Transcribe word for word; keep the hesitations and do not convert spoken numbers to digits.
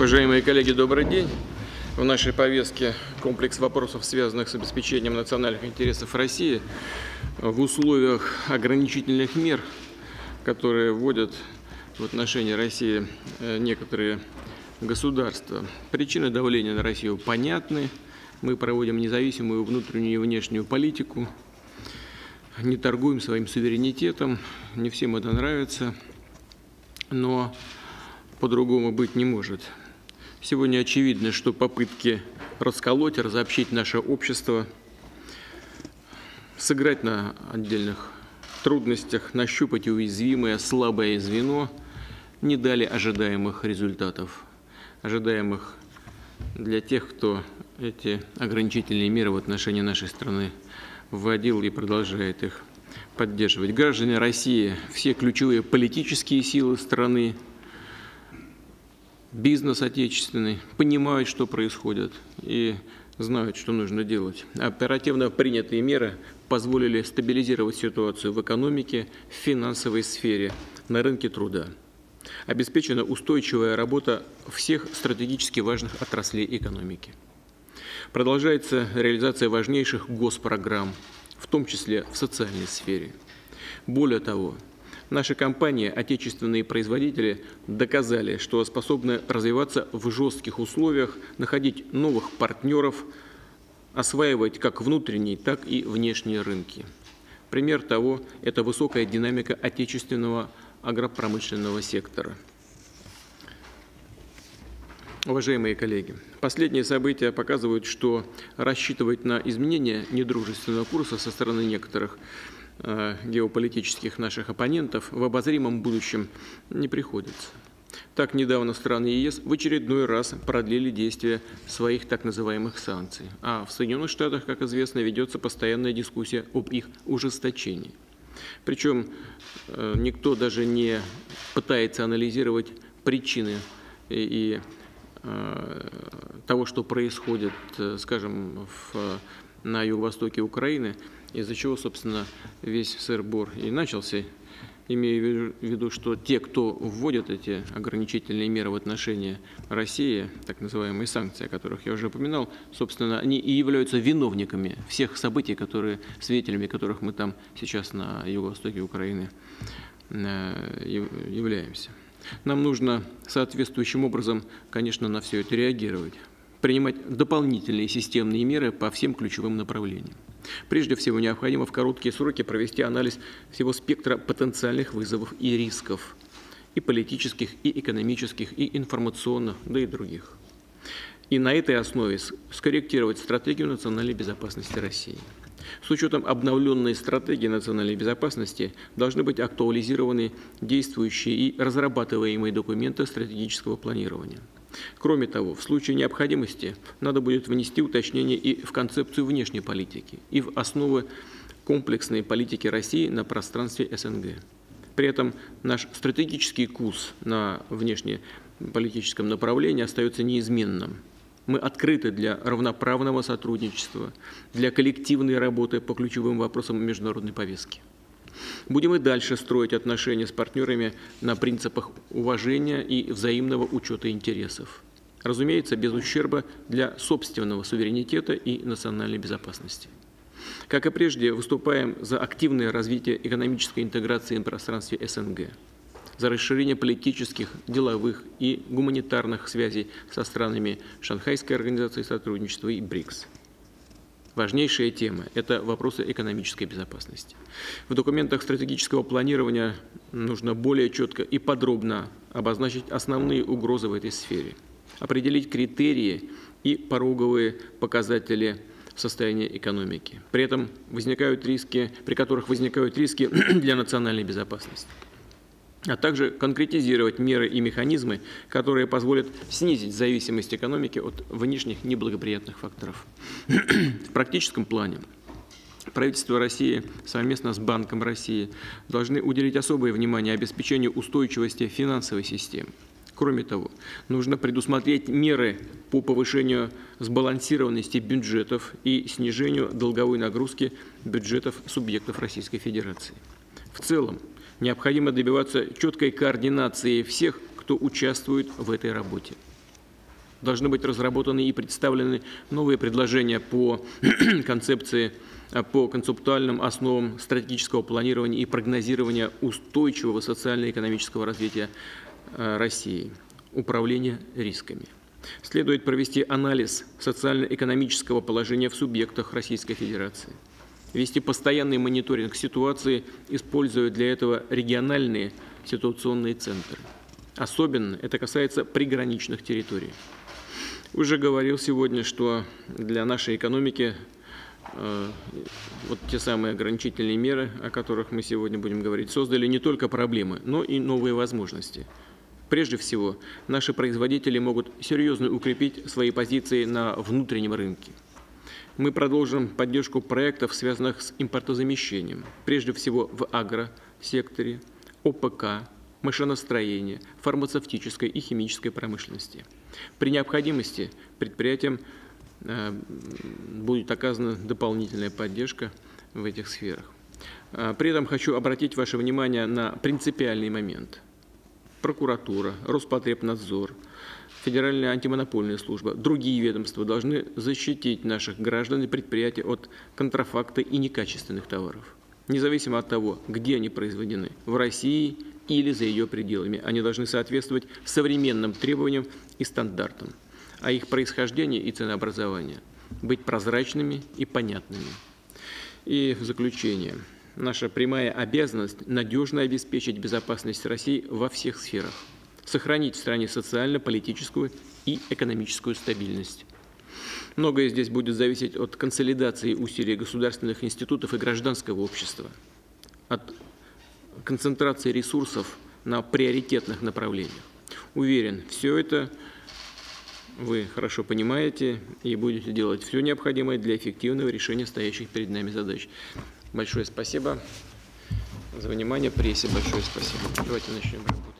Уважаемые коллеги, добрый день. В нашей повестке комплекс вопросов, связанных с обеспечением национальных интересов России в условиях ограничительных мер, которые вводят в отношении России некоторые государства. Причины давления на Россию понятны. Мы проводим независимую внутреннюю и внешнюю политику, не торгуем своим суверенитетом, не всем это нравится, но по-другому быть не может. Сегодня очевидно, что попытки расколоть, разобщить наше общество, сыграть на отдельных трудностях, нащупать уязвимое, слабое звено не дали ожидаемых результатов, ожидаемых для тех, кто эти ограничительные меры в отношении нашей страны вводил и продолжает их поддерживать. Граждане России, все ключевые политические силы страны, бизнес отечественный, понимают, что происходит, и знают, что нужно делать. Оперативно принятые меры позволили стабилизировать ситуацию в экономике, в финансовой сфере, на рынке труда. Обеспечена устойчивая работа всех стратегически важных отраслей экономики. Продолжается реализация важнейших госпрограмм, в том числе в социальной сфере. Более того, наши компании, отечественные производители, доказали, что способны развиваться в жестких условиях, находить новых партнеров, осваивать как внутренние, так и внешние рынки. Пример того – это высокая динамика отечественного агропромышленного сектора. Уважаемые коллеги, последние события показывают, что рассчитывать на изменения недружественного курса со стороны некоторых геополитических наших оппонентов в обозримом будущем не приходится. Так, недавно страны ЕС в очередной раз продлили действие своих так называемых санкций, а в Соединенных Штатах, как известно, ведется постоянная дискуссия об их ужесточении. Причем никто даже не пытается анализировать причины и того, что происходит, скажем, в, на юго-востоке Украины, из-за чего, собственно, весь сыр-бор и начался, имея в виду, что те, кто вводит эти ограничительные меры в отношении России, так называемые санкции, о которых я уже упоминал, собственно, они и являются виновниками всех событий, которые, свидетелями которых мы там сейчас на юго-востоке Украины являемся. Нам нужно соответствующим образом, конечно, на все это реагировать, принимать дополнительные системные меры по всем ключевым направлениям. Прежде всего, необходимо в короткие сроки провести анализ всего спектра потенциальных вызовов и рисков, и политических, и экономических, и информационных, да и других. И на этой основе скорректировать стратегию национальной безопасности России. С учетом обновленной стратегии национальной безопасности должны быть актуализированы действующие и разрабатываемые документы стратегического планирования. Кроме того, в случае необходимости надо будет внести уточнение и в концепцию внешней политики, и в основы комплексной политики России на пространстве СНГ. При этом наш стратегический курс на внешнеполитическом направлении остается неизменным. Мы открыты для равноправного сотрудничества, для коллективной работы по ключевым вопросам международной повестки. Будем и дальше строить отношения с партнерами на принципах уважения и взаимного учета интересов. Разумеется, без ущерба для собственного суверенитета и национальной безопасности. Как и прежде, выступаем за активное развитие экономической интеграции на пространстве СНГ, за расширение политических, деловых и гуманитарных связей со странами Шанхайской организации сотрудничества и БРИКС. Важнейшая тема – это вопросы экономической безопасности. В документах стратегического планирования нужно более четко и подробно обозначить основные угрозы в этой сфере, определить критерии и пороговые показатели состояния экономики. При этом возникают риски, при которых возникают риски для национальной безопасности, а также конкретизировать меры и механизмы, которые позволят снизить зависимость экономики от внешних неблагоприятных факторов. В практическом плане правительство России совместно с Банком России должны уделить особое внимание обеспечению устойчивости финансовой системы. Кроме того, нужно предусмотреть меры по повышению сбалансированности бюджетов и снижению долговой нагрузки бюджетов субъектов Российской Федерации. В целом, необходимо добиваться четкой координации всех, кто участвует в этой работе. должны быть разработаны и представлены новые предложения по концепции, по концептуальным основам стратегического планирования и прогнозирования устойчивого социально-экономического развития России, управления рисками. Следует провести анализ социально-экономического положения в субъектах Российской Федерации, вести постоянный мониторинг ситуации, используя для этого региональные ситуационные центры. Особенно это касается приграничных территорий. Уже говорил сегодня, что для нашей экономики э, вот те самые ограничительные меры, о которых мы сегодня будем говорить, создали не только проблемы, но и новые возможности. Прежде всего, наши производители могут серьезно укрепить свои позиции на внутреннем рынке. Мы продолжим поддержку проектов, связанных с импортозамещением, прежде всего в агросекторе, ОПК, машиностроении, фармацевтической и химической промышленности. При необходимости предприятиям будет оказана дополнительная поддержка в этих сферах. При этом хочу обратить ваше внимание на принципиальный момент. Прокуратура, Роспотребнадзор, Федеральная антимонопольная служба, другие ведомства должны защитить наших граждан и предприятий от контрафакта и некачественных товаров, независимо от того, где они произведены – в России или за ее пределами. Они должны соответствовать современным требованиям и стандартам, а их происхождение и ценообразование – быть прозрачными и понятными. И в заключение. Наша прямая обязанность – надежно обеспечить безопасность России во всех сферах, сохранить в стране социально-политическую и экономическую стабильность. Многое здесь будет зависеть от консолидации усилий государственных институтов и гражданского общества, от концентрации ресурсов на приоритетных направлениях. Уверен, все это вы хорошо понимаете и будете делать все необходимое для эффективного решения стоящих перед нами задач. Большое спасибо за внимание. Прессе большое спасибо. Давайте начнем работу.